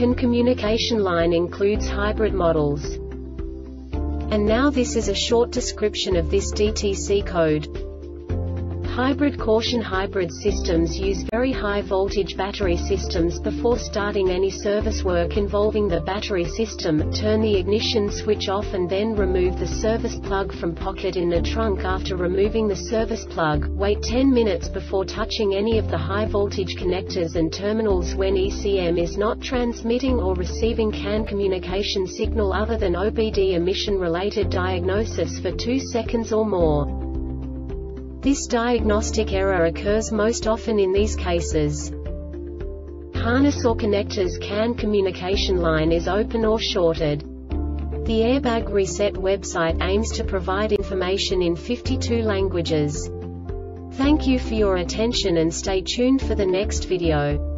CAN communication line includes hybrid models. And now this is a short description of this DTC code. Hybrid caution: hybrid systems use very high voltage battery systems. Before starting any service work involving the battery system, turn the ignition switch off and then remove the service plug from pocket in the trunk. After removing the service plug, wait 10 minutes before touching any of the high voltage connectors and terminals. When ECM is not transmitting or receiving CAN communication signal other than OBD emission related diagnosis for 2 seconds or more. This diagnostic error occurs most often in these cases. Harness or connectors CAN communication line is open or shorted. The Airbag Reset website aims to provide information in 52 languages. Thank you for your attention and stay tuned for the next video.